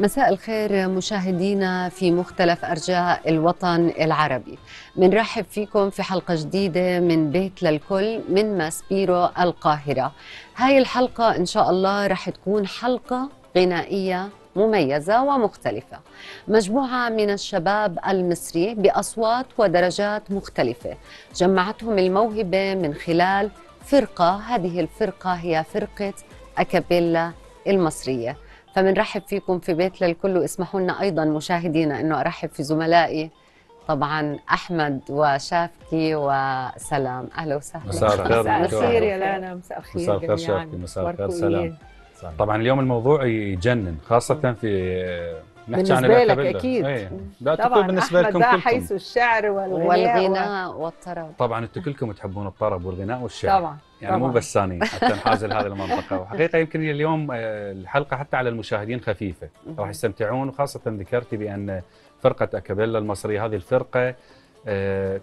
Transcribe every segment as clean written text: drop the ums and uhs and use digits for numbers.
مساء الخير مشاهدينا في مختلف أرجاء الوطن العربي. بنرحب فيكم في حلقة جديدة من بيت للكل من ماسبيرو القاهرة. هاي الحلقة إن شاء الله رح تكون حلقة غنائية مميزة ومختلفة، مجموعة من الشباب المصري بأصوات ودرجات مختلفة جمعتهم الموهبة من خلال فرقة، هذه الفرقة هي فرقة أكابيلا المصرية. فمنرحب فيكم في بيت للكل، واسمحوا لنا أيضا مشاهدينا أنه أرحب في زملائي طبعا أحمد وشافكي وسلام. أهلا وسهلا. مساء الخير يا لانا. مساء الخير. مساء الخير شافكي. مساء الخير سلام. طبعا اليوم الموضوع يجنن، خاصة في نحكي عن بالنسبة لك أكيد ده طبعا بالنسبة أحمد لكم حيث الشعر والغناء والطرب. طبعا أنتم كلكم تحبون الطرب والغناء والشعر طبعا، يعني طبعاً. مو بساني حتى نحاز لهذه المنطقة. وحقيقة يمكن اليوم الحلقة حتى على المشاهدين خفيفة، راح يستمتعون. وخاصة ذكرتي بأن فرقة أكابيلا المصرية هذه الفرقة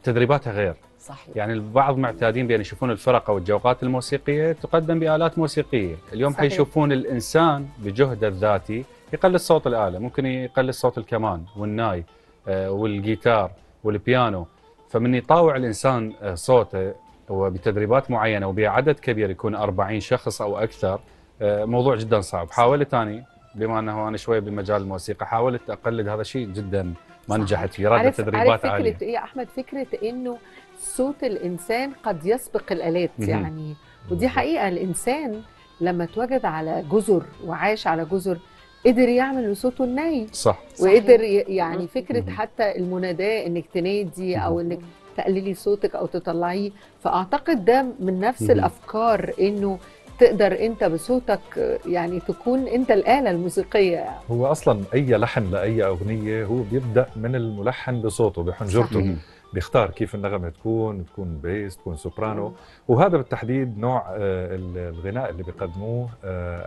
تدريباتها غير صحيح. يعني البعض معتادين بأن يشوفون الفرق أو الجوقات الموسيقية تقدم بآلات موسيقية، اليوم صحيح. حيشوفون الإنسان بجهده الذاتي يقلد صوت الآلة، ممكن يقلد صوت الكمان والناي والجيتار والبيانو، فمن يطاوع الإنسان صوته وبتدريبات معينة وبعدد كبير يكون 40 شخص أو أكثر، موضوع جدا صعب. حاولت أنا بما أنه أنا شوية بمجال الموسيقى حاولت أقلد هذا الشيء، جدا ما نجحت فيه، رادة تدريبات عالية. فكرة يا أحمد، فكرة أنه صوت الإنسان قد يسبق الآلات يعني، ودي حقيقة. الإنسان لما توجد على جزر وعاش على جزر قدر يعمل بصوته الناي صح، وقدر يعني فكرة حتى المناداة انك تنادي او انك تقللي صوتك او تطلعيه، فاعتقد ده من نفس الافكار انه تقدر انت بصوتك يعني تكون انت الآلة الموسيقية. هو اصلا اي لحن لاي اغنية هو بيبدأ من الملحن بصوته بحنجرته، بيختار كيف النغمة تكون بيس، تكون سوبرانو، وهذا بالتحديد نوع الغناء اللي بيقدموه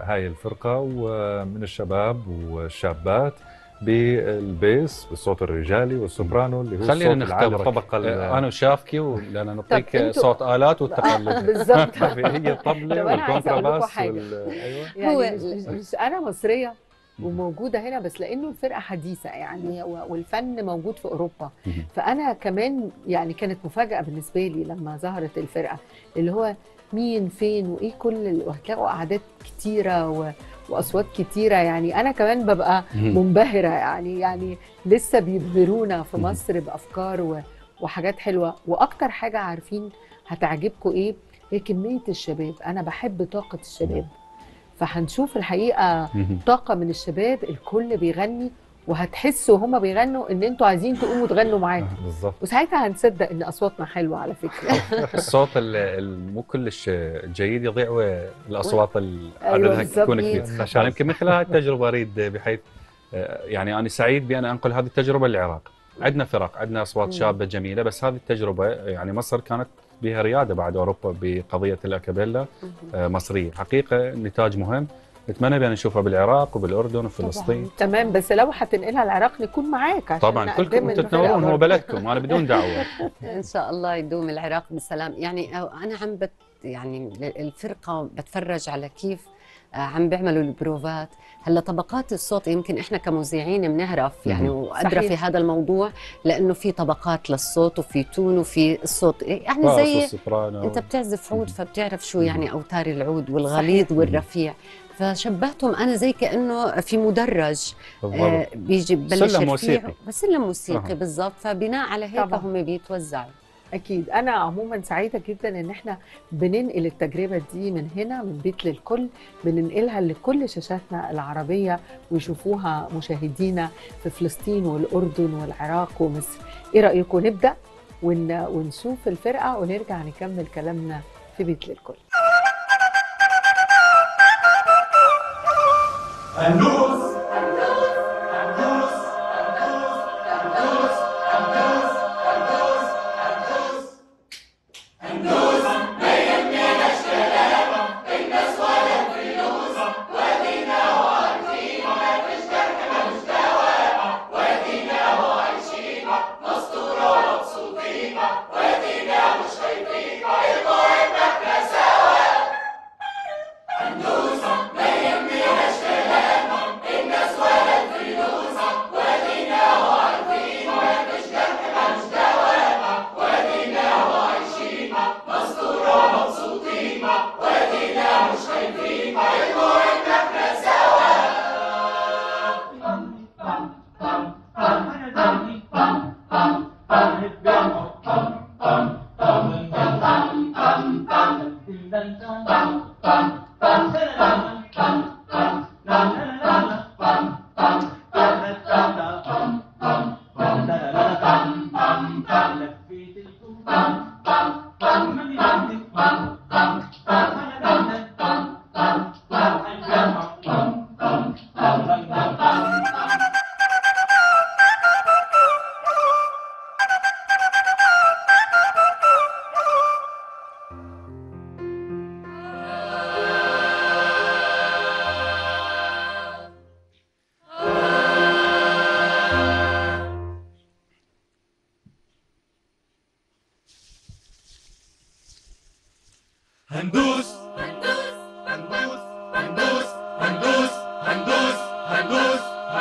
هاي الفرقة ومن الشباب والشابات بالبيس بالصوت الرجالي والسوبرانو اللي هو خلينا نختبرك الطبقة انا وشافكي، ولأن نعطيك صوت آلات والتقلد بالضبط. هي الطبلة والكونترباس ايوه يعني مش انا مصرية وموجودة هنا، بس لأنه الفرقة حديثة يعني والفن موجود في أوروبا، فأنا كمان يعني كانت مفاجأة بالنسبة لي لما ظهرت الفرقة، اللي هو مين فين وإيه كل، وهتلاقوا أعداد كتيرة وأصوات كتيرة. يعني أنا كمان ببقى منبهرة يعني لسه بيبهرونا في مصر بأفكار وحاجات حلوة. وأكتر حاجة عارفين هتعجبكم إيه؟ هي كمية الشباب. أنا بحب طاقة الشباب، فهنشوف الحقيقه طاقه من الشباب، الكل بيغني وهتحسوا هما بيغنوا ان انتوا عايزين تقوموا تغنوا معاهم بالظبط، وساعتها هنصدق ان اصواتنا حلوه على فكره. الصوت مو كلش جيد يضيع الاصوات اللي تكون كبيره، عشان يمكن مثل هذه التجربه اريد، بحيث يعني انا سعيد بان انقل هذه التجربه للعراق. عندنا فرق، عندنا اصوات شابه جميله، بس هذه التجربه يعني مصر كانت بها رياده بعد اوروبا بقضيه الاكابيلا مصريه، حقيقه نتاج مهم، نتمنى بان نشوفها بالعراق وبالاردن وفلسطين. تمام، بس لو هتنقلها العراق نكون معاك عشان طبعا كلكم تتنورون، هو بلدكم انا بدون دعوه. ان شاء الله يدوم العراق بسلام. يعني انا عم يعني الفرقه بتفرج على كيف عم بيعملوا البروفات. هلا طبقات الصوت يمكن احنا كمذيعين بنعرف يعني وادرى في هذا الموضوع، لانه في طبقات للصوت وفي تون وفي الصوت، يعني زي انت بتعزف عود فبتعرف شو يعني اوتار العود والغليظ والرفيع، فشبهتهم انا زي كانه في مدرج بيجي ببلش سلم موسيقي، سلم موسيقي بالضبط، فبناء على هيك هم بيتوزعوا. أكيد. أنا عموما سعيدة جدا إن احنا بننقل التجربة دي من هنا من بيت للكل، بننقلها لكل شاشاتنا العربية ويشوفوها مشاهدينا في فلسطين والأردن والعراق ومصر. إيه رأيكم نبدأ ونشوف الفرقة ونرجع نكمل كلامنا في بيت للكل؟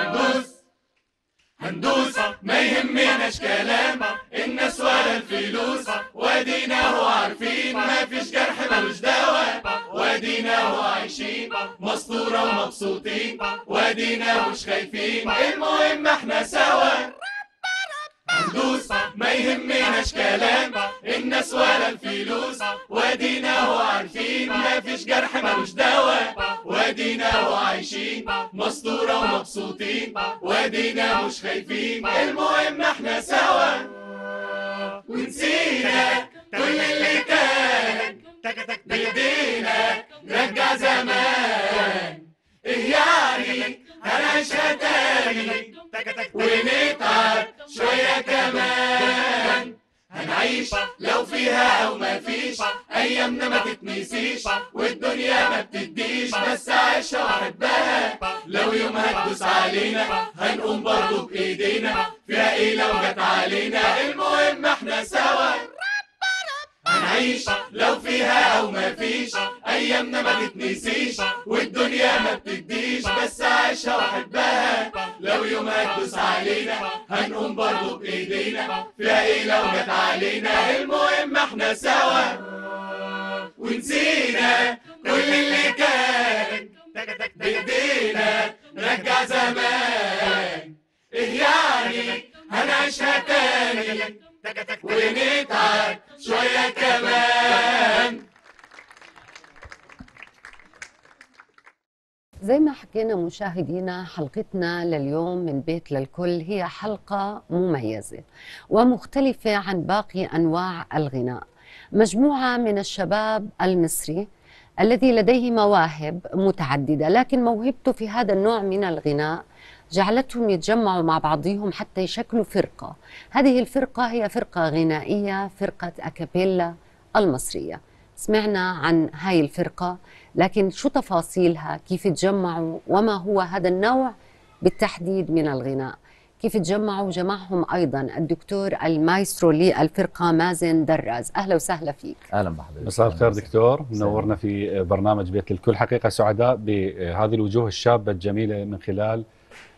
هندوس هندوسة ما يهمناش كلامها الناس ولا الفلوسة وادينا وعارفين مفيش جرح ملوش دواء وادينا وعايشين مسطورة ومبسوطين وادينا مش خايفين المهم احنا سوا هندوسة ما يهمناش كلامها الناس ولا الفلوس وادينا وعارفين مفيش جرح ملوش دواء وادينا وعايشين مسطورة ومبسوطين وادينا مش خايفين المهم احنا سوا ونسينا كل اللي كان بايدينا رجع زمان ايه يعني هنعيشها تاني ونتعب شوية كمان هنعيش لو فيها أو مفيش أيامنا ما تتنسيش والدنيا ما بتديش بس عايشة وأحبها لو يوم هتدوس علينا هنقوم برضه بإيدينا فيها إيه لو جت علينا المهم إحنا سوا هنعيش لو فيها أو مفيش أيامنا ما تتنسيش والدنيا ما بتديش بس عايشة وأحبها لو يوم هتدوس علينا هنقوم برضه بإيدينا فيها إيه لو جت علينا المهم إحنا سوا ونسينا كل اللي كان بإيدينا نرجع زمان إيه يعني هنعيشها تاني ونتعب شوية كمان. زي ما حكينا مشاهدينا حلقتنا لليوم من بيت للكل هي حلقة مميزة ومختلفة عن باقي أنواع الغناء. مجموعة من الشباب المصري الذي لديه مواهب متعددة لكن موهبته في هذا النوع من الغناء جعلتهم يتجمعوا مع بعضهم حتى يشكلوا فرقة. هذه الفرقة هي فرقة غنائية، فرقة أكابيلا المصرية. سمعنا عن هاي الفرقة لكن شو تفاصيلها؟ كيف تجمعوا؟ وما هو هذا النوع بالتحديد من الغناء؟ كيف تجمعوا؟ جمعهم أيضا الدكتور المايسترو للفرقة مازن دراز. أهلا وسهلا فيك. أهلا بحضرتك. مساء الخير دكتور، منورنا في برنامج بيت للكل. حقيقة سعداء بهذه الوجوه الشابة الجميلة من خلال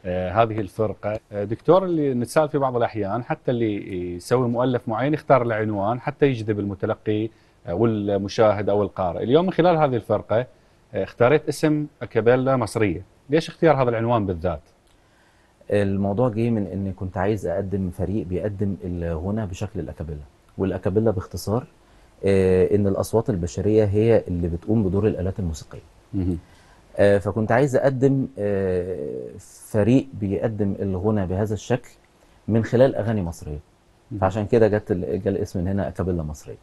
هذه الفرقة. دكتور اللي نتساءل في بعض الأحيان حتى اللي يسوي مؤلف معين يختار العنوان حتى يجذب المتلقي والمشاهد أو القارئ. اليوم من خلال هذه الفرقة اختاريت اسم أكابيلا مصرية، ليش اختيار هذا العنوان بالذات؟ الموضوع جه من أني كنت عايز أقدم فريق بيقدم الغنى بشكل الأكابيلا، والأكابيلا باختصار أن الأصوات البشرية هي اللي بتقوم بدور الآلات الموسيقية. فكنت عايز أقدم فريق بيقدم الغنى بهذا الشكل من خلال أغاني مصرية، فعشان كده جاء الاسم من هنا أكابيلا مصرية.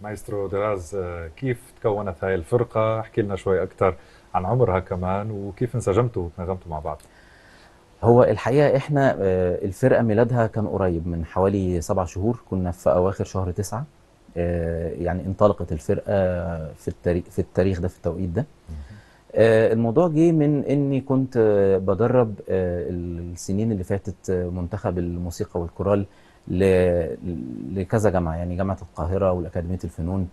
مايسترو دراز، كيف تكونت هاي الفرقة؟ احكي لنا شوي أكثر عن عمرها كمان وكيف انسجمتوا وتناغمتوا مع بعض. هو الحقيقة احنا الفرقة ميلادها كان قريب، من حوالي 7 شهور، كنا في أواخر شهر 9 يعني انطلقت الفرقه في التاريخ ده، في التوقيت ده. الموضوع جه من اني كنت بدرب السنين اللي فاتت منتخب الموسيقى والكورال لكذا جامعه، يعني جامعه القاهره والاكاديميه الفنون،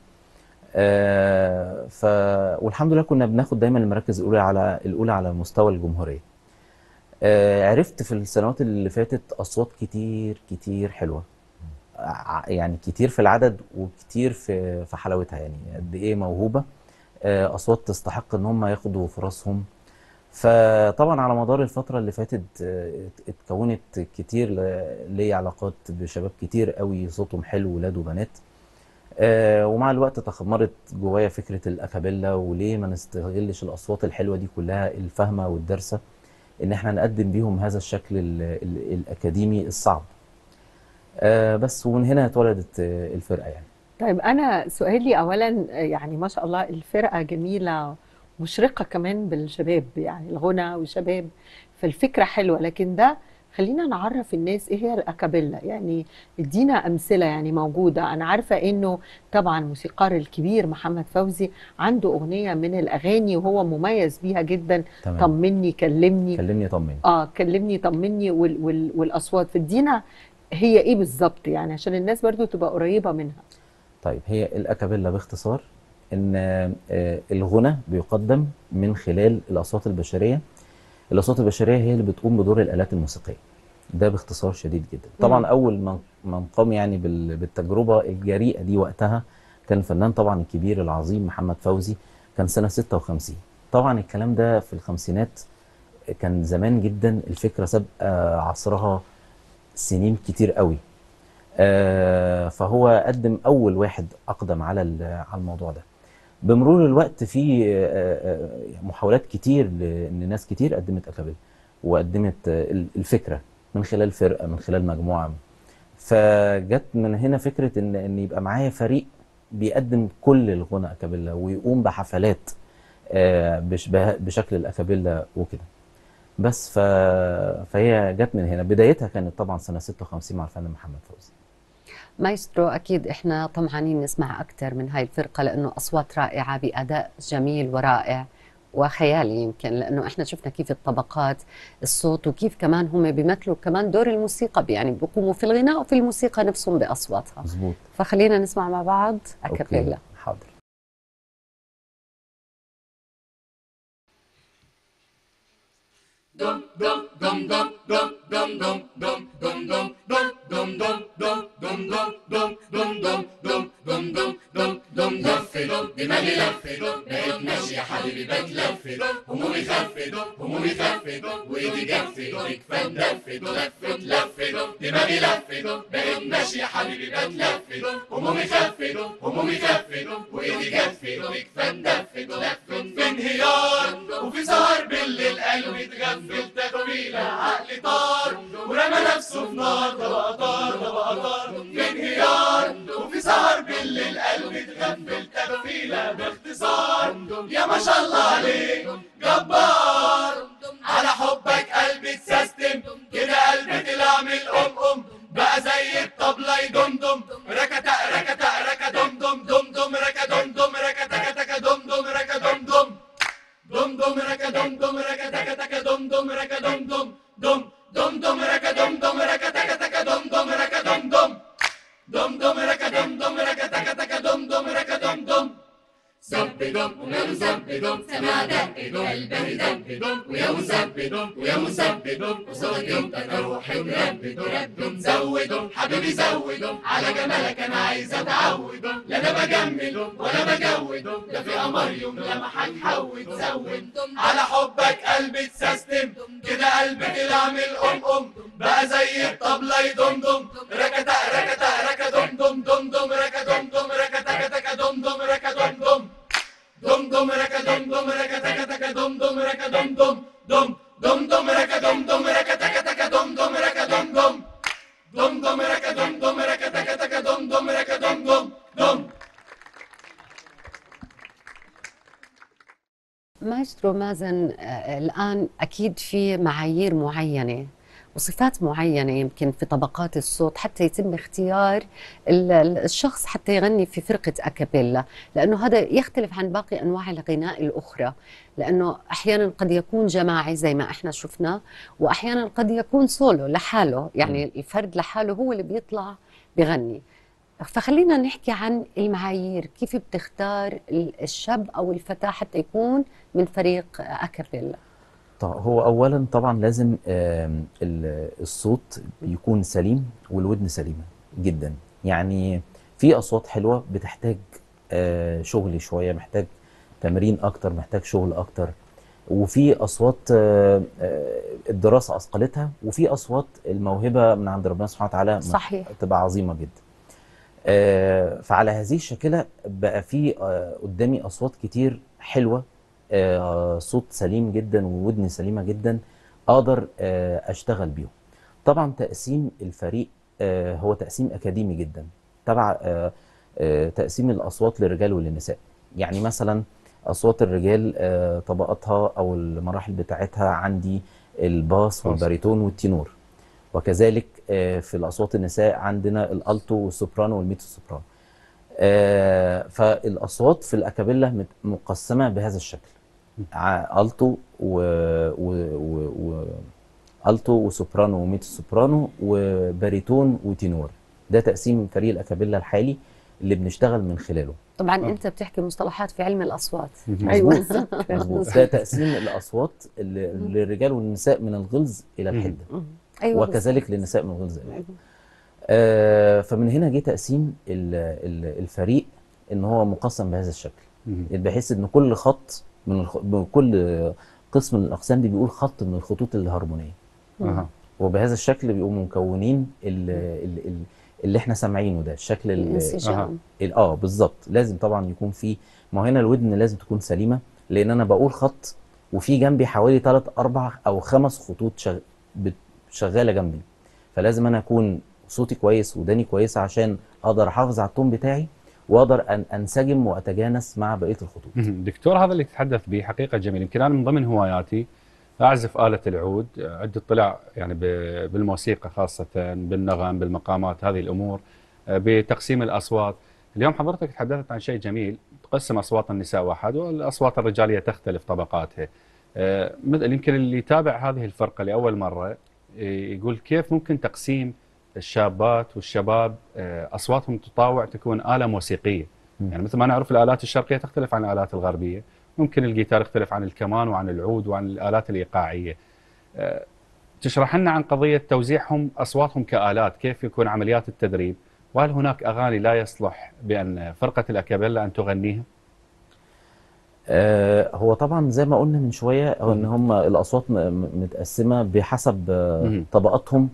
والحمد لله كنا بناخد دايما المراكز الاولى على مستوى الجمهوريه. عرفت في السنوات اللي فاتت اصوات كتير حلوه، يعني كتير في العدد وكتير في حلاوتها، يعني قد ايه موهوبه، اصوات تستحق ان هم ياخدوا فرصهم. فطبعا على مدار الفتره اللي فاتت اتكونت كتير لي علاقات بشباب كتير قوي صوتهم حلو، ولاد وبنات، ومع الوقت تخمرت جوايا فكره الاكابيلا، وليه ما نستغلش الاصوات الحلوه دي كلها الفاهمه والدارسه ان احنا نقدم بيهم هذا الشكل الاكاديمي الصعب. بس ومن هنا اتولدت الفرقه يعني. طيب انا سؤالي اولا، يعني ما شاء الله الفرقه جميله ومشرقه كمان بالشباب، يعني الغنى والشباب، فالفكره حلوه، لكن ده خلينا نعرف الناس ايه هي الاكابيلا، يعني ادينا امثله يعني موجوده. انا عارفه انه طبعا الموسيقار الكبير محمد فوزي عنده اغنيه من الاغاني وهو مميز بيها جدا، طمني كلمني، كلمني طمني، كلمني طمني، والاصوات. فادينا هي ايه بالظبط يعني عشان الناس برضو تبقى قريبه منها. طيب هي الاكابيلا باختصار ان الغنى بيقدم من خلال الاصوات البشريه الاصوات البشريه هي اللي بتقوم بدور الالات الموسيقيه. ده باختصار شديد جدا. طبعا اول من قام يعني بالتجربه الجريئه دي وقتها كان الفنان طبعا الكبير العظيم محمد فوزي، كان سنه 56. طبعا الكلام ده في الخمسينات، كان زمان جدا، الفكره سابقه عصرها سنين كتير قوي. فهو قدم اول واحد اقدم على الموضوع ده. بمرور الوقت في محاولات كتير لان ناس كتير قدمت أكابيلا وقدمت الفكره من خلال فرقه، من خلال مجموعه. فجت من هنا فكره ان يبقى معايا فريق بيقدم كل الغنى أكابيلا ويقوم بحفلات بشكل الأكابيلا وكده. بس فهي جت من هنا. بدايتها كانت طبعا سنه 56 مع الفنان محمد فوزي. مايسترو، اكيد احنا طمعانين نسمع اكثر من هاي الفرقه لانه اصوات رائعه باداء جميل ورائع وخيالي، يمكن لانه احنا شفنا كيف الطبقات الصوت وكيف كمان هم بيمثلوا كمان دور الموسيقى، يعني بيقوموا في الغناء وفي الموسيقى نفسهم باصواتها. مظبوط. فخلينا نسمع مع بعض أكابيلا. حاضر. Dum dum dum dum dum dum dum dum dum dum dum dum dum dum dum dum dum dum dum dum dum dum dum لفّدوا دماغي، لفّدوا بقيت ماشي يا حبيبي بتلفّد، همومي خفّدوا همومي خفّدوا وإيدي جفّدوا كفاية لفّدوا، لفّدوا دماغي، لفّدوا بقيت ماشي يا حبيبي بتلفّدوا، همومي خفّدوا همومي خفّدوا وإيدي جفّدوا كفاية لفّدوا، لفّدوا في انهيار وفي سهر بالليل قلبي اتغفل، تكويلة عقلي طار ورمى نفسه في نار، ده بقى طار ده بقى طار، في انهيار وفي سهر بالليل قلبي اتغفل، تكويلة باختصار يا ما شاء الله عليك جبار، على حبك قلبي اتسستم كده قلبي طلع من الأم أم، بقى زي الطبلة يدمدم ركتة ركتة ركتة دمدم دمدم ركتة دمدم ركتة ركتة دمدم ركتة دمدم دم دم ركا دم دم ركا تكا تكا دم دم ركا دم دم دم دم دم ركا دم دم ركا تكا تكا دم دم ركا دم دم دم دم ركا دم دم ركا تكا تكا دم دم ركا دم دم زبدم ويا مزبدم سمع دقدم قلبي دبدم ويا مزبدم ويا مزبدم وصوت يوم تروح مربدم ردم زودم حبيبي زودم على جمالك انا عايز اتعودم، لا انا بجملهم ولا بجودهم، لا في قمر يوم لمحك حود، زودم على حبك قلبي اتسستم كده قلبي طلع من الام ام، بقى زي الطبله يدمدم ركتة ركتة ركا دم دم دم دم ركا دم دم ركا تكا تكا دم دم ركا دم دم دم دم ركا دم دم ركا تكا تكا دم دم ركا دم دم دم دم دم ركا دم دم ركا تكا تكا دم دم ركا دم دم دم دم ركا دم دم ركا تكا تكا دم دم ركا دم دم دم. مايسترو مازن، الآن أكيد في معايير معينة وصفات معينة يمكن في طبقات الصوت حتى يتم اختيار الشخص حتى يغني في فرقة أكابيلا، لأنه هذا يختلف عن باقي أنواع الغناء الأخرى، لأنه أحيانا قد يكون جماعي زي ما احنا شفنا، وأحيانا قد يكون سولو لحاله، يعني الفرد لحاله هو اللي بيطلع بغني. فخلينا نحكي عن المعايير، كيف بتختار الشاب أو الفتاة حتى يكون من فريق أكابيلا؟ هو اولا طبعا لازم الصوت يكون سليم والودن سليمه جدا، يعني في اصوات حلوه بتحتاج شغل شويه، محتاج تمرين اكتر، محتاج شغل اكتر، وفي اصوات الدراسه اثقلتها، وفي اصوات الموهبه من عند ربنا سبحانه وتعالى تبقى عظيمه جدا. فعلى هذه الشكله بقى في قدامي اصوات كتير حلوه، صوت سليم جدا وودن سليمه جدا، اقدر اشتغل بيهم. طبعا تقسيم الفريق هو تقسيم اكاديمي جدا، تبع تقسيم الاصوات للرجال وللنساء. يعني مثلا اصوات الرجال طبقاتها او المراحل بتاعتها عندي الباص والباريتون والتينور، وكذلك في الاصوات النساء عندنا الالتو والسوبرانو والميتو سوبرانو. فالاصوات في الأكابيلا مقسمه بهذا الشكل، التو التو وسوبرانو وميتو سوبرانو وباريتون وتينور. ده تقسيم فريق الأكابيلا الحالي اللي بنشتغل من خلاله. طبعا انت بتحكي مصطلحات في علم الاصوات. ايوه مظبوط. ده تقسيم الاصوات للرجال والنساء من الغلظ الى الحده. ايوه وكذلك للنساء من الغلظ الى الحده. فمن هنا جه تقسيم الفريق ان هو مقسم بهذا الشكل، بحيث ان كل خط من كل قسم من الاقسام دي بيقول خط من الخطوط الهارمونيه. وبهذا الشكل بيقوموا مكونين اللي احنا سامعينه ده الشكل الانسجام. بالظبط. لازم طبعا يكون في، ما هنا الودن لازم تكون سليمه، لان انا بقول خط وفي جنبي حوالي 3 4 أو 5 خطوط شغاله جنبي، فلازم انا اكون صوتي كويس وداني كويسه عشان اقدر احافظ على التون بتاعي واقدر ان انسجم واتجانس مع بقيه الخطوط. دكتور، هذا اللي تتحدث به حقيقه جميل. يمكن انا من ضمن هواياتي اعزف آلة العود، عندي اطلاع يعني بالموسيقى خاصه بالنغم بالمقامات هذه الامور، بتقسيم الاصوات. اليوم حضرتك تحدثت عن شيء جميل، تقسم اصوات النساء واحد والاصوات الرجاليه تختلف طبقاتها. يمكن اللي يتابع هذه الفرقه لاول مره يقول كيف ممكن تقسيم الشابات والشباب اصواتهم تطاوع تكون آلة موسيقيه، يعني مثل ما نعرف الآلات الشرقيه تختلف عن الآلات الغربيه، ممكن الجيتار يختلف عن الكمان وعن العود وعن الآلات الإيقاعية. تشرح لنا عن قضية توزيعهم أصواتهم كآلات، كيف يكون عمليات التدريب، وهل هناك أغاني لا يصلح بأن فرقة الأكابيلا أن تغنيها؟ هو طبعا زي ما قلنا من شوية أن هم الأصوات متقسمة بحسب طبقاتهم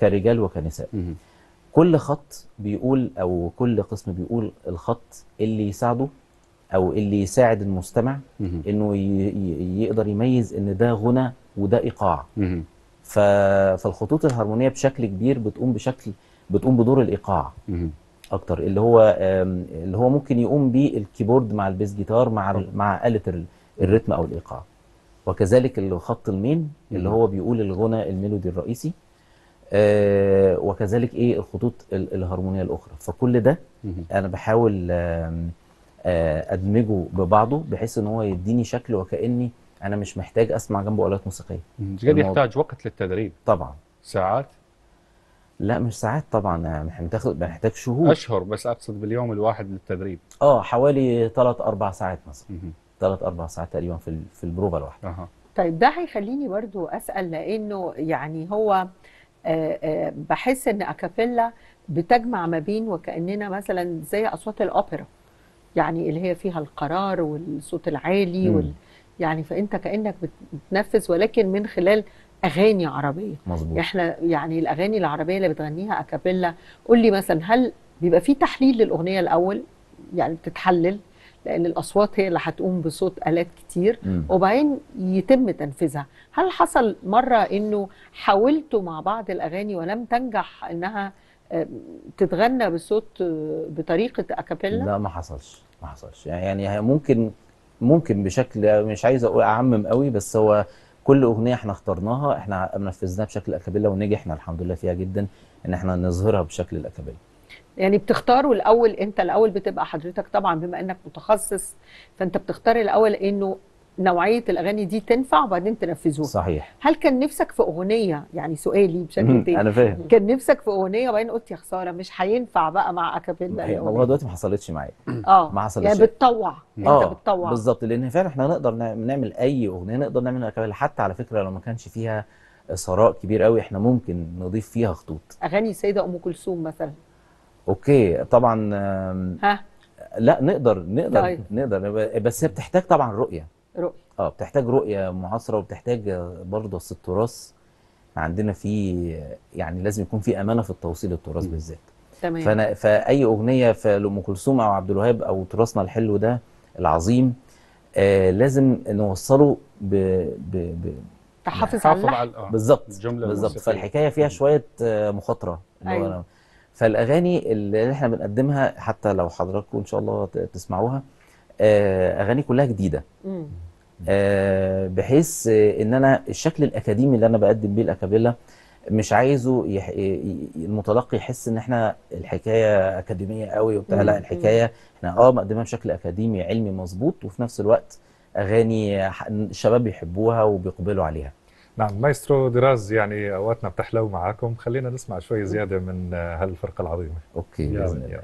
كرجال وكنساء. كل خط بيقول أو كل قسم بيقول الخط اللي يساعده أو اللي يساعد المستمع إنه يقدر يميز إن ده غنى وده إيقاع. فالخطوط الهارمونية بشكل كبير بتقوم بدور الإيقاع أكتر، اللي هو ممكن يقوم بيه الكيبورد مع البيس جيتار مع آلة الريتم أو الإيقاع. وكذلك الخط المين اللي هو بيقول الغنى الميلودي الرئيسي، وكذلك الخطوط الهارمونية الأخرى. فكل ده أنا بحاول ادمجه ببعضه بحيث ان هو يديني شكل وكاني انا مش محتاج اسمع جنبه آلات موسيقيه. قد يحتاج وقت للتدريب طبعا. ساعات؟ لا مش ساعات طبعا، محتاج شهور اشهر، بس اقصد باليوم الواحد للتدريب. حوالي 3 4 ساعات مثلا، 3 4 ساعات تقريبا في البروفه الواحده. طيب ده هيخليني برضو اسال، لانه يعني هو بحس ان اكابيلا بتجمع ما بين وكاننا مثلا زي اصوات الاوبرا، يعني اللي هي فيها القرار والصوت العالي يعني فانت كانك بتنفذ ولكن من خلال اغاني عربيه. مظبوط. احنا يعني الاغاني العربيه اللي بتغنيها اكابيلا، قول لي مثلا هل بيبقى في تحليل للاغنيه الاول؟ يعني بتتحلل لان الاصوات هي اللي هتقوم بصوت الات كتير وبعدين يتم تنفيذها. هل حصل مره انه حاولتوا مع بعض الاغاني ولم تنجح انها تتغنى بصوت بطريقه اكابيلا؟ لا ما حصلش يعني ممكن بشكل، مش عايز اقول اعمم قوي، بس هو كل اغنيه احنا اخترناها احنا نفذناها بشكل اكابيلا ونجحنا الحمد لله فيها جدا ان احنا نظهرها بشكل الاكابيلا. يعني بتختاروا الاول، انت الاول بتبقى حضرتك طبعا بما انك متخصص فانت بتختار الاول انه نوعيه الاغاني دي تنفع وبعدين تنفذوها. صحيح. هل كان نفسك في اغنيه، يعني سؤالي بشكل تاني، انا فاهم، كان نفسك في اغنيه وبعدين قلت يا خساره مش هينفع بقى مع اكابيلا؟ والله دلوقتي ما حصلتش معايا. ما حصلتش يعني بتطوع. انت بتطوع بالظبط، لان فعلا احنا نقدر نعمل اي اغنيه، نقدر نعمل اكابيلا حتى على فكره لو ما كانش فيها ثراء كبير قوي احنا ممكن نضيف فيها خطوط. اغاني السيده ام كلثوم مثلا. اوكي طبعا. لا نقدر طيب. نقدر، بس هي بتحتاج طبعا رؤية. بتحتاج رؤية معاصرة، وبتحتاج برضه اصل التراث عندنا فيه يعني لازم يكون في امانة في التوصيل للتراث بالذات. تمام. فاي اغنية لأم كلثوم او عبد الوهاب او تراثنا الحلو ده العظيم لازم نوصله تحافظ على اللحن. بالظبط. فالحكاية فيها شوية مخاطرة. أيوة. فالاغاني اللي احنا بنقدمها حتى لو حضراتكم ان شاء الله تسمعوها اغاني كلها جديده، بحيث ان انا الشكل الاكاديمي اللي انا بقدم بيه الاكابيلا مش عايزه المتلقي يحس ان احنا الحكايه اكاديميه قوي وبتاع. لا، الحكايه احنا مقدمها بشكل اكاديمي علمي مظبوط، وفي نفس الوقت اغاني الشباب بيحبوها وبيقبلوا عليها. نعم مايسترو دراز، يعني اوقاتنا بتحلو معاكم، خلينا نسمع شوي زياده من هالفرقه العظيمه. اوكي باذن الله.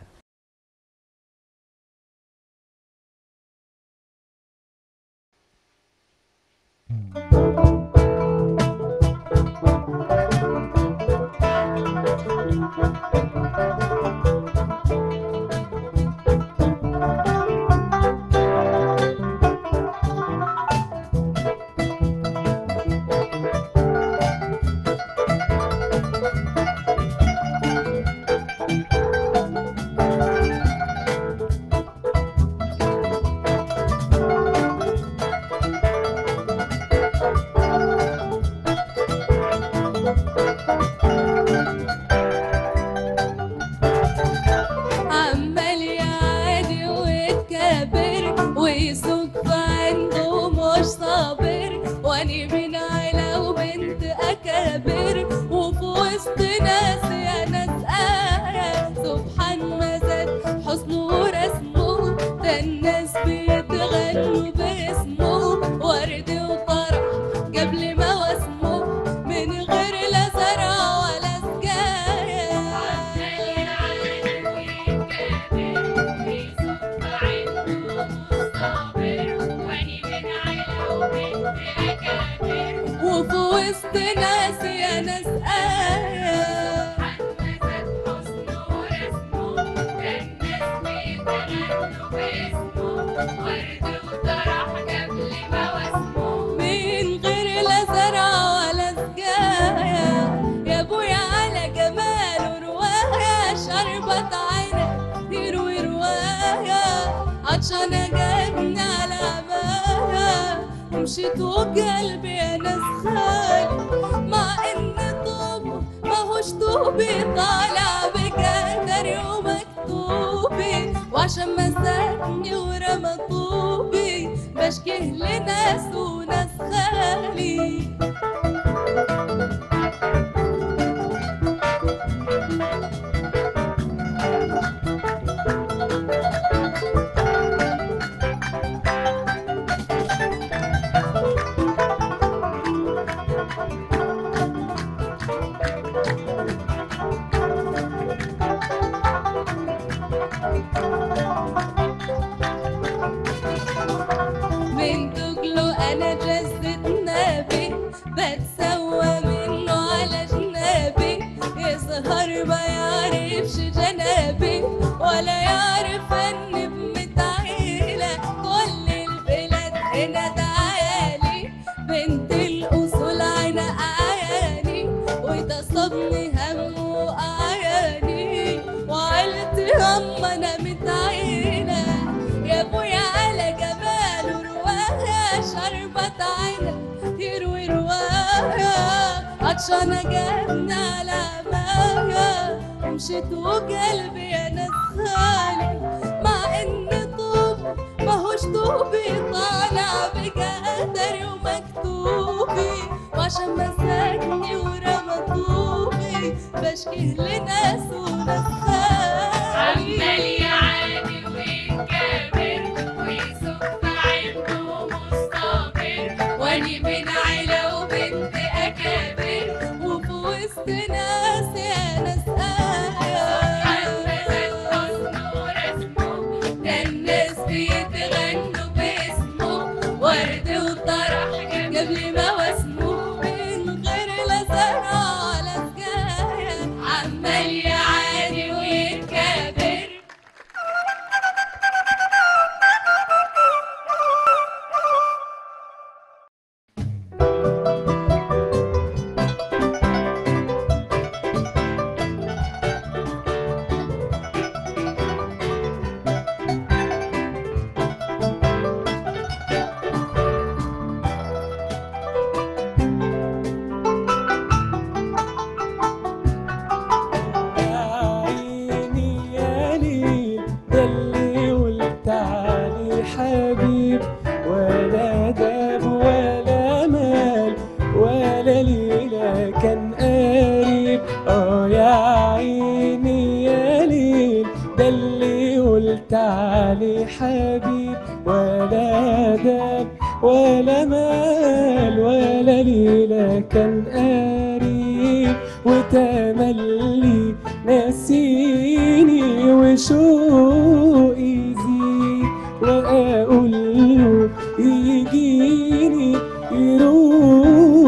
يجيني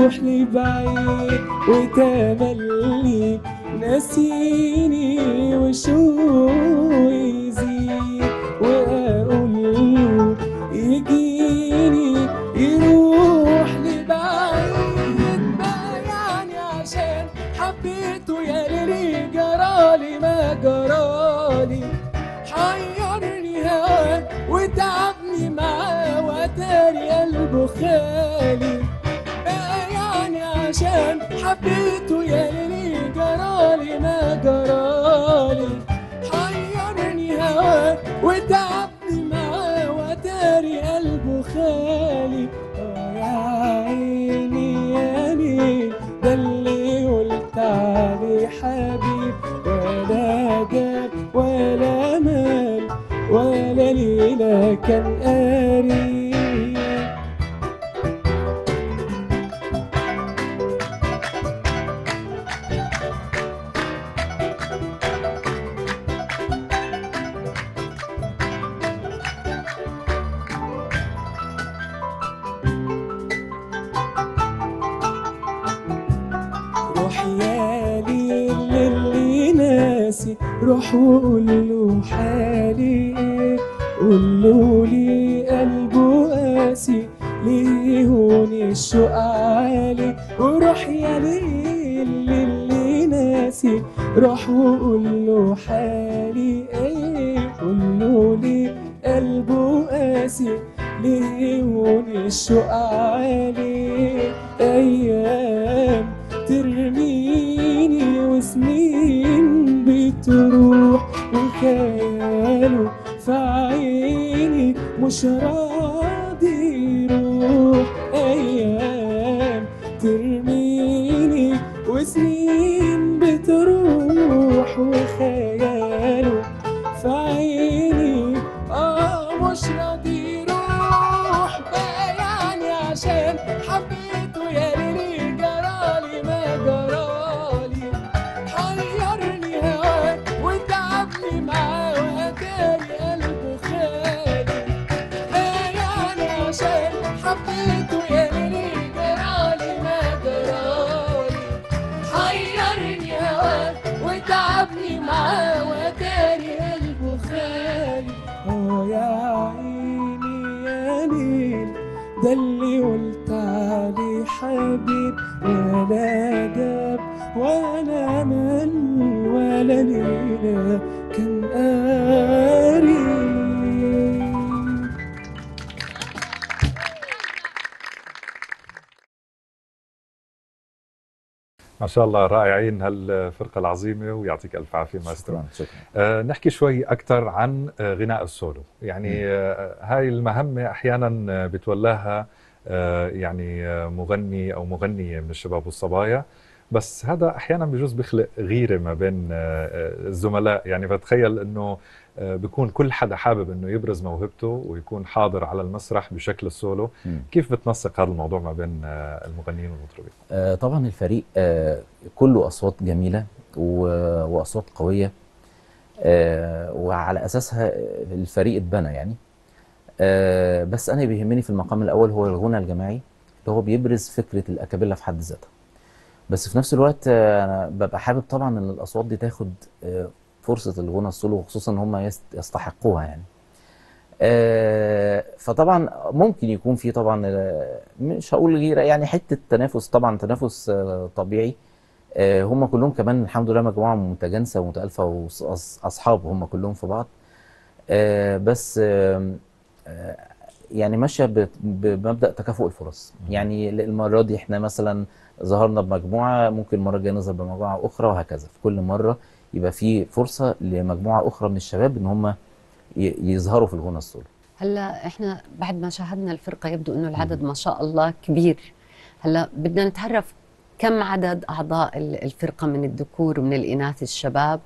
تروح لي بعيد وتملي ناسيني وشوقي يزيد واقول له يجيني يروح لي بعيد بايعني عشان حبيته يا ليلي جرالي ما جرالي حيرني هوا وتعبني معاه واتاري قلبه خالي بايعني عشان حبيته يا ليلي جرالي ما جرالي حيرني هواك وتعبني معاه واتاري قلبه خالي يا عيني يا ليل ده اللي قلت عليه حبيب ولا جاب ولا مال ولا ليله كان قريب روح وقوله حالي ايه قوله لي قلبه قاسي ليه هون الشوق عالي وروح يا ليل اللي ناسي روح وقوله حالي ايه قوله لي قلبه قاسي ليه هون الشوق عالي ايام ترميني وسنين تروح وخياله في عيني مش راضي يروح ايام ترميني وسنين بتروح وخياله في عيني مش راضي يروح بايعني عشان حبيته يا ليلي جرالي ما جرالي وتاني قلبه خالي يا عيني يا ليل ده اللي قلت عليه حبيب ولا جاب ولا مال ولا ليله كان قريب. ما شاء الله رائعين هالفرقة العظيمة ويعطيك ألف عافية ماستر. شكرا. نحكي شوي أكثر عن غناء السولو، يعني هاي المهمة أحيانا بتولاها يعني مغني أو مغنية من الشباب والصبايا، بس هذا أحيانا بجوز بيخلق غيرة ما بين الزملاء، يعني بتخيل إنه بيكون كل حدا حابب إنه يبرز موهبته ويكون حاضر على المسرح بشكل السولو. كيف بتنسق هذا الموضوع ما بين المغنيين والمطربين؟ طبعا الفريق كله أصوات جميلة وأصوات قوية، وعلى أساسها الفريق اتبنى يعني. بس أنا بيهمني في المقام الأول هو الغنى الجماعي اللي هو بيبرز فكرة الأكابيلا في حد ذاتها، بس في نفس الوقت أنا ببقى حابب طبعا إن الأصوات دي تاخد فرصة الغنى السولو، وخصوصا ان هم يستحقوها يعني. فطبعا ممكن يكون في طبعا مش هقول غيره يعني، حته تنافس طبعا، تنافس طبيعي. هم كلهم كمان الحمد لله مجموعه متجانسه ومتالفه واصحاب هم كلهم في بعض. بس يعني ماشيه بمبدا تكافؤ الفرص، يعني المره دي احنا مثلا ظهرنا بمجموعه، ممكن المره الجايه نظهر بمجموعه اخرى وهكذا، في كل مره يبقى في فرصه لمجموعه اخرى من الشباب ان هم يظهروا في الغنى السولو. هلا احنا بعد ما شاهدنا الفرقه يبدو انه العدد ما شاء الله كبير، هلا بدنا نتعرف كم عدد اعضاء الفرقه من الذكور ومن الاناث الشباب،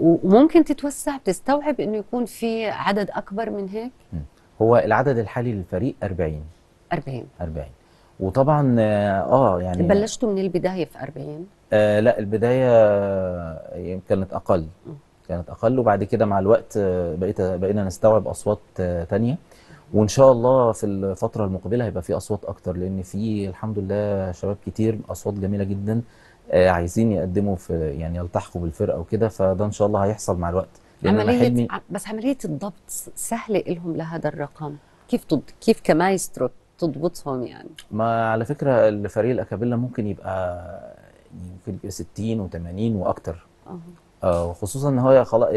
وممكن تتوسع تستوعب انه يكون في عدد اكبر من هيك؟ هو العدد الحالي للفريق 40. وطبعا يعني بلشتوا من البدايه في 40؟ لا، البداية كانت أقل، وبعد كده مع الوقت بقينا نستوعب أصوات تانية، وان شاء الله في الفتره المقبله هيبقى في اصوات اكتر، لان في الحمد لله شباب كتير اصوات جميله جدا عايزين يقدموا في يعني يلتحقوا بالفرقه وكده، فده ان شاء الله هيحصل مع الوقت. عمليه الضبط سهله لهم لهذا الرقم، كيف كمايسترو تضبطهم يعني؟ ما على فكره الفريق الاكابيلا ممكن يبقى 60 و80 واكتر، خصوصا ان هو خلاص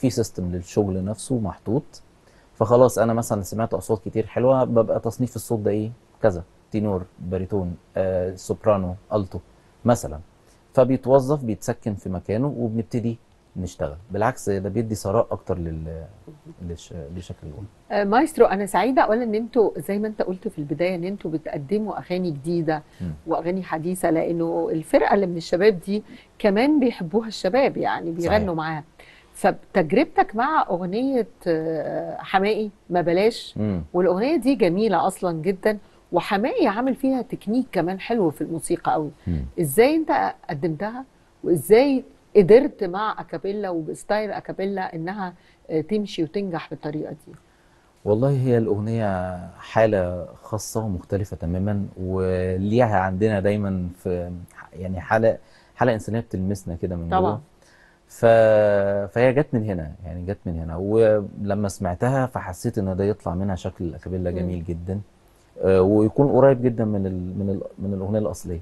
في سيستم للشغل نفسه محطوط، فخلاص انا مثلا سمعت اصوات كتير حلوه ببقى تصنيف الصوت ده ايه كذا، تينور، باريتون، سوبرانو، التو مثلا، فبيتوظف بيتسكن في مكانه وبنبتدي نشتغل. بالعكس ده بيدي ثراء اكتر لشكل الأغنية. مايسترو انا سعيده اولا ان انتوا زي ما انت قلت في البدايه ان انتوا بتقدموا اغاني جديده واغاني حديثه، لانه الفرقه اللي من الشباب دي كمان بيحبوها الشباب يعني بيغنوا معاها. فبتجربتك مع اغنيه حماقي ما بلاش، والاغنيه دي جميله اصلا جدا، وحماقي عامل فيها تكنيك كمان حلو في الموسيقى قوي، ازاي انت قدمتها وازاي قدرت مع أكابيلا وبستايل أكابيلا إنها تمشي وتنجح بالطريقة دي؟ والله هي الأغنية حالة خاصة ومختلفة تماما، وليها عندنا دايما في يعني حالة إنسانية بتلمسنا كده من جوه، فهي جت من هنا يعني ولما سمعتها فحسيت إن ده يطلع منها شكل أكابيلا جميل جدا ويكون قريب جدا من الأغنية الأصلية،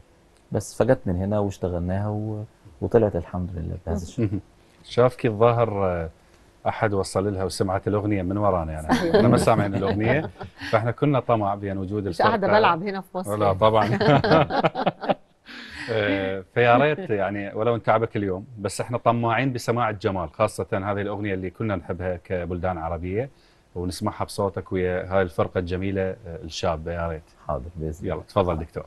بس فجت من هنا واشتغلناها وطلعت الحمد لله بهذا الشكل. شافكي الظاهر احد وصل لها وسمعت الاغنيه من ورانا يعني. احنا ما سامعين الاغنيه، فاحنا كلنا طمع بين وجود الفرقه. مش قاعده بلعب هنا في مصر. لا طبعا. فيا ريت يعني ولو نتعبك اليوم، بس احنا طماعين بسماع الجمال، خاصه هذه الاغنيه اللي كنا نحبها كبلدان عربيه ونسمعها بصوتك ويا هاي الفرقه الجميله الشابه. يا ريت. حاضر باذن الله. يلا تفضل دكتور.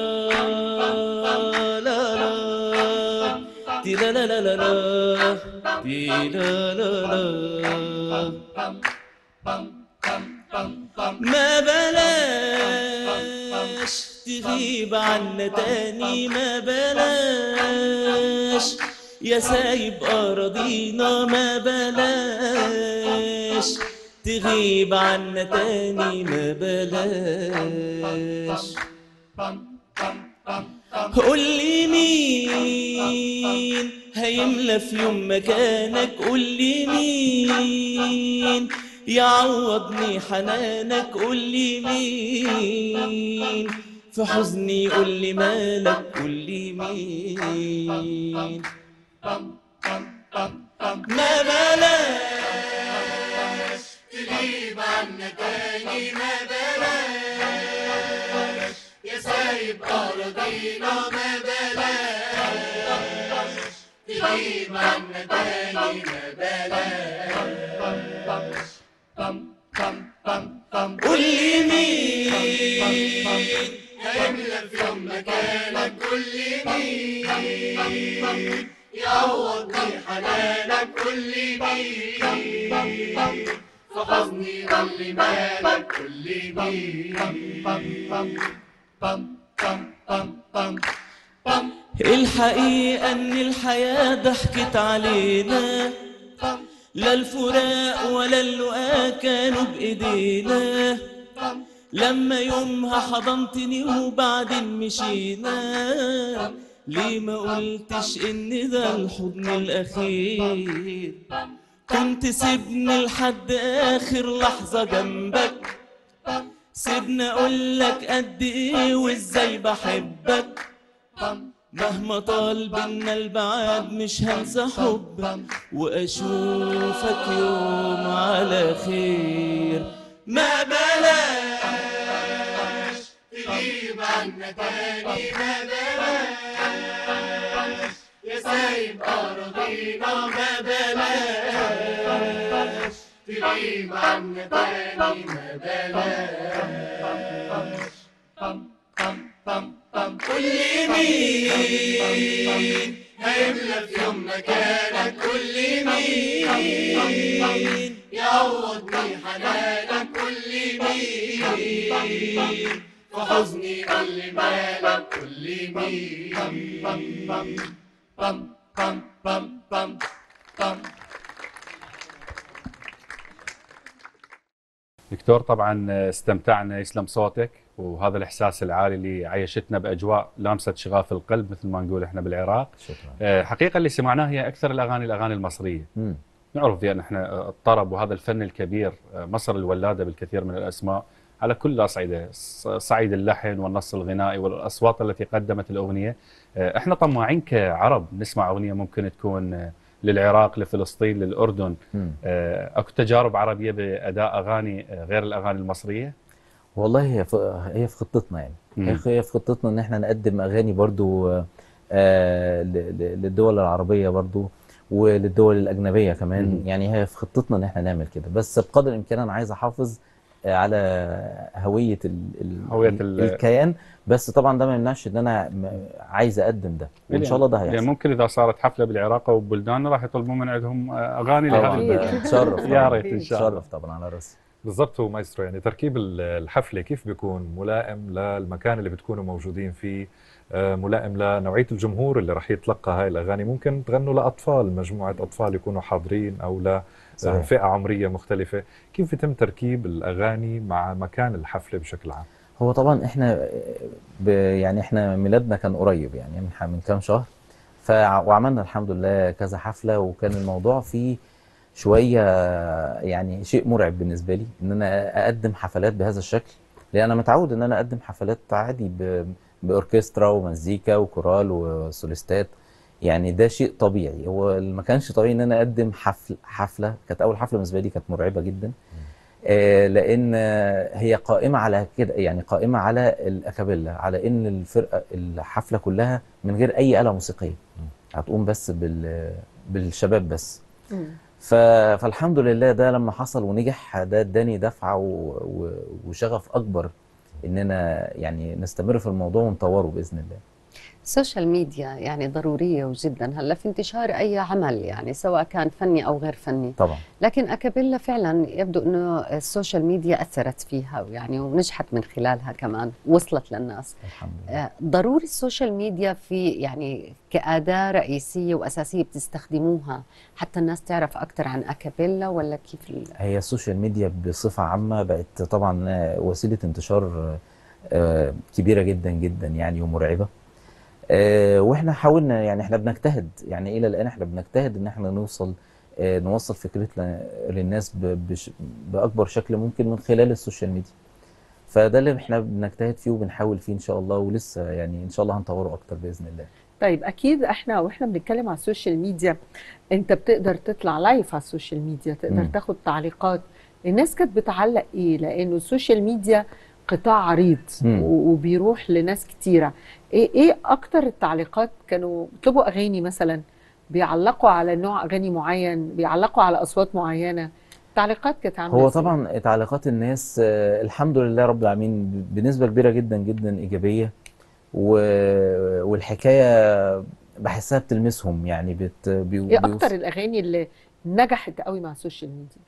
ما بلاش تغيب عنا تاني، ما بلاش يا سايب أراضينا، ما بلاش تغيب عنا تاني، ما بلاش. قولي مين هيملى في يوم مكانك، قولي مين يعوضني حنانك، قولي مين في حزني، قولي مالك، قولي مين. ما بلاش تغيب عنا تاني، ما بلاش يا سايب أراضينا، ما بلاش تغيب عنا تاني، ما بلاش. قولي مين هيملى في يوم مكانك، قولي مين يعوضني حنانك، قولي مين في حزني، قولي مالك، قولي مين. الحقيقة إن الحياة ضحكت علينا، لا الفراق ولا اللقاء كانوا بإيدينا، لما يومها حضنتني وبعدين مشينا، ليه ما قلتش إن ده الحضن الأخير، كنت سيبني لحد آخر لحظة جنبك، سيبني أقولك قد إيه وإزاي بحبك، مهما طال بينا البعاد مش هنسى حبك، واشوفك يوم على خير. ما بلاش تغيب عنا تاني، ما بلاش يا سايب اراضينا، ما بلاش شيء عن تاني ما بلاش. كل مين هيملى في يوم مكانك، كل مين يعوضني حنانك، كل مين في حزني خلي بالك، كل مين. دكتور طبعا استمتعنا، يسلم صوتك، وهذا الاحساس العالي اللي عيشتنا باجواء لامسه شغاف القلب مثل ما نقول احنا بالعراق. شكرا. حقيقه اللي سمعناه هي اكثر الاغاني المصريه. نعرف بان احنا الطرب وهذا الفن الكبير، مصر الولاده بالكثير من الاسماء على كل اصعده، صعيد اللحن والنص الغنائي والاصوات التي قدمت الاغنيه. احنا طماعين كعرب نسمع اغنيه ممكن تكون للعراق، لفلسطين، للاردن. اكو تجارب عربيه باداء اغاني غير الاغاني المصريه؟ والله هي في خطتنا، يعني هي في خطتنا ان احنا نقدم اغاني برضو للدول العربيه برضو وللدول الاجنبيه كمان. يعني هي في خطتنا ان احنا نعمل كده، بس بقدر الامكان انا عايز احافظ على هويه الكيان، بس طبعا ده ما يمنعش ان انا عايز اقدم ده، وان شاء الله ده هيحصل. يعني ممكن اذا صارت حفله بالعراق وبلدان راح يطلبوا من عندهم اغاني لهذا البلد. تشرف يا ريت ان شاء الله. تشرف طبعا، على راسي. بالضبط. هو مايسترو، يعني تركيب الحفله كيف بيكون ملائم للمكان اللي بتكونوا موجودين فيه، ملائم لنوعيه الجمهور اللي راح يتلقى هاي الاغاني. ممكن تغنوا لاطفال، مجموعه اطفال يكونوا حاضرين، او ل فئه عمريه مختلفه. كيف يتم تركيب الاغاني مع مكان الحفله بشكل عام؟ هو طبعا احنا يعني احنا ميلادنا كان قريب، يعني من كام شهر، وعملنا الحمد لله كذا حفله، وكان الموضوع فيه شويه يعني شيء مرعب بالنسبه لي ان انا اقدم حفلات بهذا الشكل، لان انا متعود ان انا اقدم حفلات عادي باوركسترا ومزيكا وكورال وسوليستات، يعني ده شيء طبيعي. هو ما كانش طبيعي ان انا اقدم حفله، كانت اول حفله بالنسبه لي، كانت مرعبه جدا، لان هي قائمه على كده، يعني قائمه على الاكابيلا، على ان الفرقه الحفله كلها من غير اي آلة موسيقيه، هتقوم بس بالشباب بس. فالحمد لله ده لما حصل ونجح، ده اداني دفعه وشغف اكبر اننا يعني نستمر في الموضوع ونطوره باذن الله. السوشيال ميديا يعني ضروريه وجدا هلا في انتشار اي عمل، يعني سواء كان فني او غير فني طبعا، لكن اكابيلا فعلا يبدو انه السوشيال ميديا اثرت فيها، ويعني ونجحت من خلالها كمان، وصلت للناس الحمد لله. ضروري السوشيال ميديا في يعني كأداة رئيسيه واساسيه بتستخدموها حتى الناس تعرف اكثر عن اكابيلا، ولا كيف هي السوشيال ميديا بصفه عامه بقت طبعا وسيله انتشار كبيره جدا جدا يعني ومرعبه. واحنا حاولنا، يعني احنا بنجتهد، يعني الى الان احنا بنجتهد ان احنا نوصل فكرتنا للناس باكبر شكل ممكن من خلال السوشيال ميديا. فده اللي احنا بنجتهد فيه وبنحاول فيه ان شاء الله، ولسه يعني ان شاء الله هنطوره اكتر باذن الله. طيب اكيد احنا واحنا بنتكلم على السوشيال ميديا، انت بتقدر تطلع لايف على السوشيال ميديا، تقدر تاخد تعليقات، الناس كانت بتعلق ايه؟ لانه السوشيال ميديا قطاع عريض وبيروح لناس كتيره. ايه اكتر التعليقات؟ كانوا بيطلبوا اغاني مثلا، بيعلقوا على نوع اغاني معين، بيعلقوا على اصوات معينه، التعليقات كانت عامله ازاي؟ هو طبعا تعليقات الناس الحمد لله رب العالمين بنسبه كبيره جدا جدا ايجابيه، والحكايه بحسها بتلمسهم، يعني ايه اكتر الاغاني اللي نجحت قوي مع السوشيال ميديا؟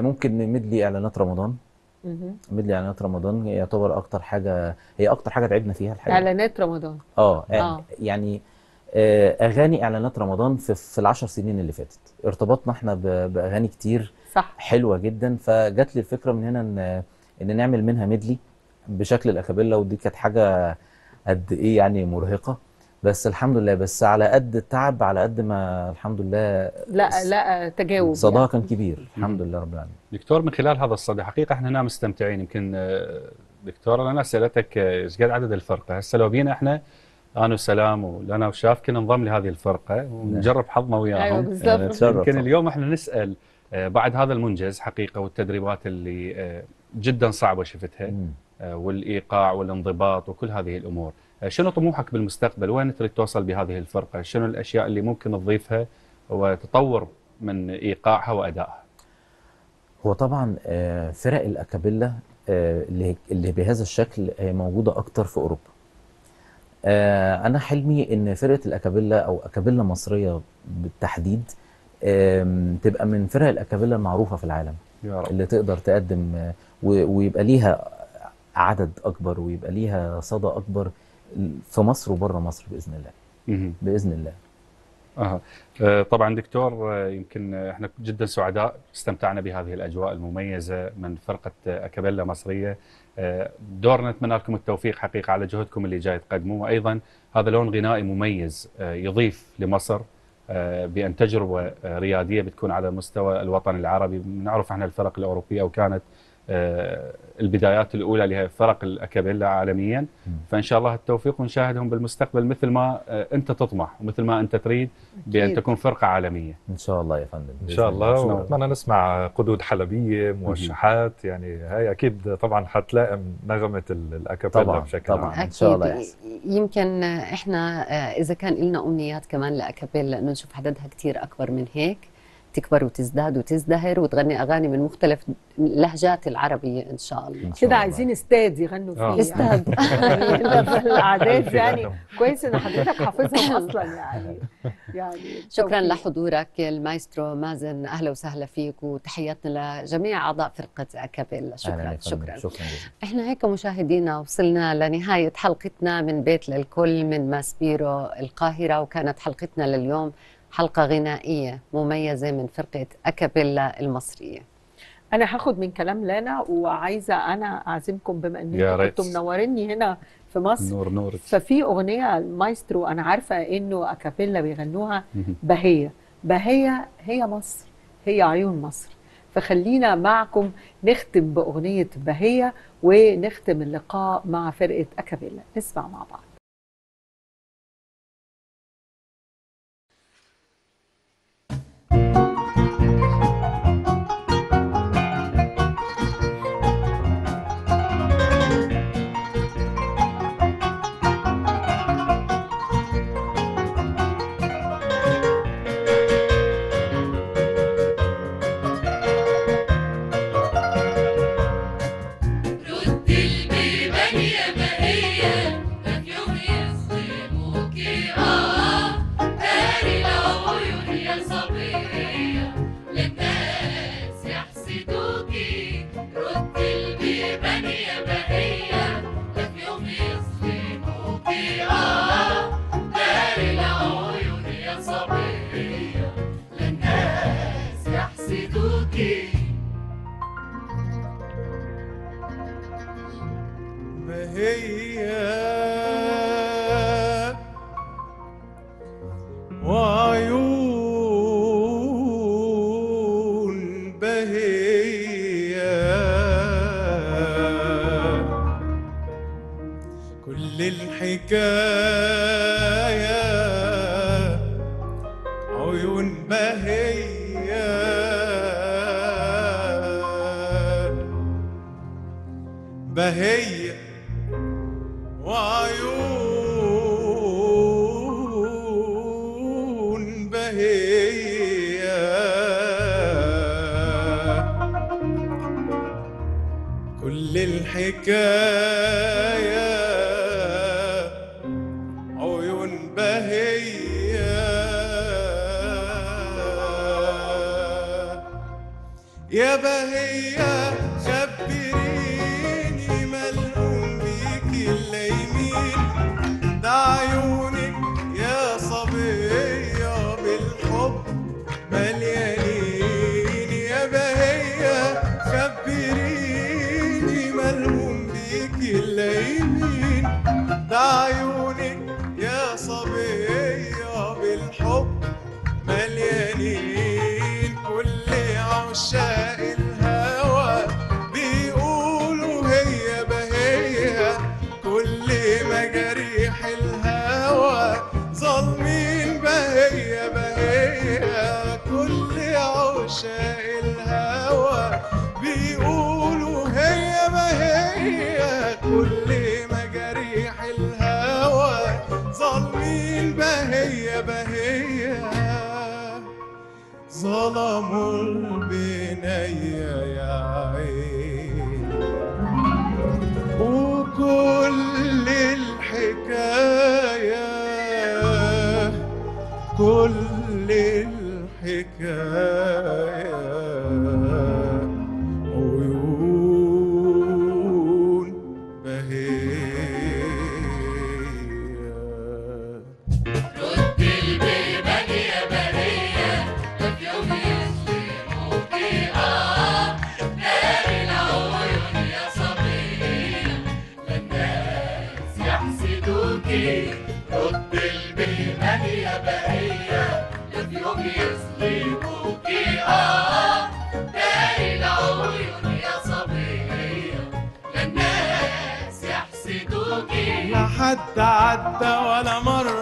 ممكن ميدلي اعلانات رمضان. ميدلي اعلانات رمضان يعتبر اكتر حاجه، هي اكتر حاجه تعبنا فيها الحقيقه اعلانات رمضان. يعني اغاني اعلانات رمضان في العشر سنين اللي فاتت ارتبطنا احنا باغاني كتير صح حلوه جدا، فجت لي الفكره من هنا ان نعمل منها ميدلي بشكل الاكابيلا، ودي كانت حاجه قد ايه يعني مرهقه، بس الحمد لله، بس على قد التعب، على قد ما الحمد لله لا تجاوب، صداها كان كبير الحمد لله رب العالمين. دكتور، من خلال هذا الصدى حقيقه احنا هنا مستمتعين. يمكن دكتور انا سالتك ايش قد عدد الفرقه، هسه لو بينا احنا انا وسلام وانا وشافكي ننضم لهذه الفرقه ونجرب حظنا وياهم. ايوه بالظبط. يمكن اليوم احنا نسال بعد هذا المنجز حقيقه والتدريبات اللي جدا صعبه شفتها والايقاع والانضباط وكل هذه الامور، شنو طموحك بالمستقبل؟ وين تريد توصل بهذه الفرقة؟ شنو الأشياء اللي ممكن تضيفها وتطور من إيقاعها وأدائها؟ هو طبعا فرق الأكابيلا اللي بهذا الشكل موجودة أكتر في أوروبا. أنا حلمي إن فرقة الأكابيلا أو أكابيلا مصرية بالتحديد تبقى من فرق الأكابيلا المعروفة في العالم، يا رب. اللي تقدر تقدم ويبقى ليها عدد أكبر ويبقى ليها صدى أكبر في مصر وبره مصر بإذن الله. بإذن الله. طبعا دكتور، يمكن احنا جدا سعداء استمتعنا بهذه الاجواء المميزه من فرقه أكابيلا مصريه. دورنا نتمنى لكم التوفيق حقيقه على جهدكم اللي جاي تقدموه، وايضا هذا لون غنائي مميز يضيف لمصر بان تجربه رياديه بتكون على مستوى الوطن العربي. نعرف احنا الفرق الاوروبيه وكانت البدايات الاولى لفرق الأكابيلا عالميا، فان شاء الله التوفيق ونشاهدهم بالمستقبل مثل ما انت تطمح ومثل ما انت تريد بان تكون فرقه عالميه ان شاء الله يا فندم. ان شاء الله، ونتمنى نسمع قدود حلبيه، موشحات، يعني هاي اكيد طبعا حتلائم نغمه الأكابيلا بشكل عام. طبعا ان شاء الله يحسن. يمكن احنا اذا كان لنا امنيات كمان لأكابيلا انه نشوف عددها كثير اكبر من هيك، تكبر وتزداد وتزدهر وتغني اغاني من مختلف اللهجات العربيه ان شاء الله. كده عايزين استاد يغنوا فيه. استاد الاعداد يعني كويس ان حضرتك حافظهم اصلا يعني شكرا لحضورك المايسترو مازن، اهلا وسهلا فيك، وتحياتنا لجميع اعضاء فرقه أكابيلا. شكرا شكرا شكرا. احنا هيك مشاهدينا وصلنا لنهايه حلقتنا من بيت للكل من ماسبيرو القاهره، وكانت حلقتنا لليوم حلقة غنائية مميزة من فرقة أكابيلا المصرية. أنا هاخد من كلام لانا، وعايزة أنا أعزمكم بما أنكم كنتوا منوريني هنا في مصر. نور نورك. ففي أغنية المايسترو أنا عارفة أنه أكابيلا بيغنوها، بهية بهية، هي مصر، هي عيون مصر. فخلينا معكم نختم بأغنية بهية ونختم اللقاء مع فرقة أكابيلا. نسمع مع بعض. ظلموا البنية يا عين، وكل الحكاية كل الحكاية عيون بهية. رد البيبة يا برية قد يوم يسلموا فيها نار العيون يا صبية، لا الناس يحسدوكي. رد البيبة يا برية قد يوم يسلموا فيها نار العيون يا صبية، لا الناس يحسدوكي. لا حد عدى ولا مرة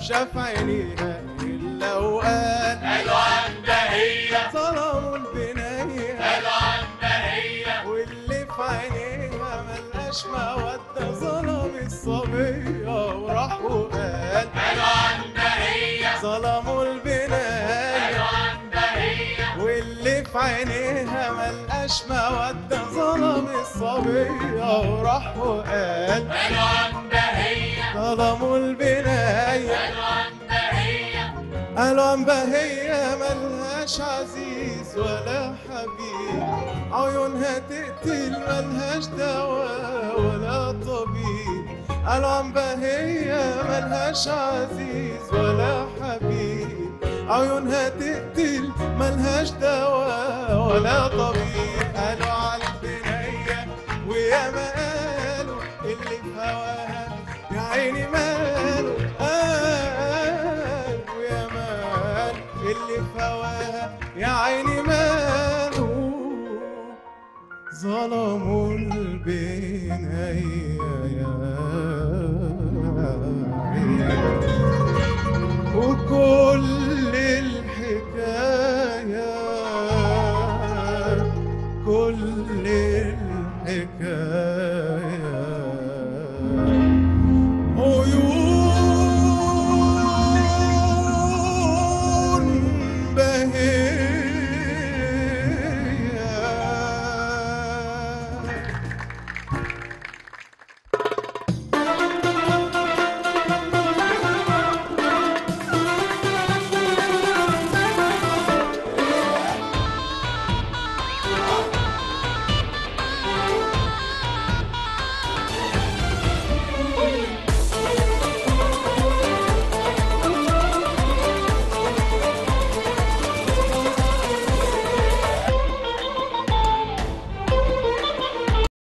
شاف عينيها إلا وقال قالوا عن بهية، ظلموا البنية قالوا عن بهية، واللي في عينيها ملقاش مودة ظلم الصبية، وراح وقال قالوا عن بهية، ظلموا البنية قالوا عن بهية، واللي في عينيها ملقاش مودة ظلم الصبية، وراح وقال قالوا عن بهية، ظلموا البنية قالوا عن بهية ملهاش عزيز ولا حبيب، عيونها تقتل ملهاش دواء ولا طبيب، قالوا عن بهية ملهاش عزيز ولا حبيب، عيونها تقتل ملهاش دواء ولا طبيب، قالوا عن البنية ويا ما قالوا اللي في هواها يا عيني ماله، يا عيني ماله ظلموا البنية يا عيني، وكل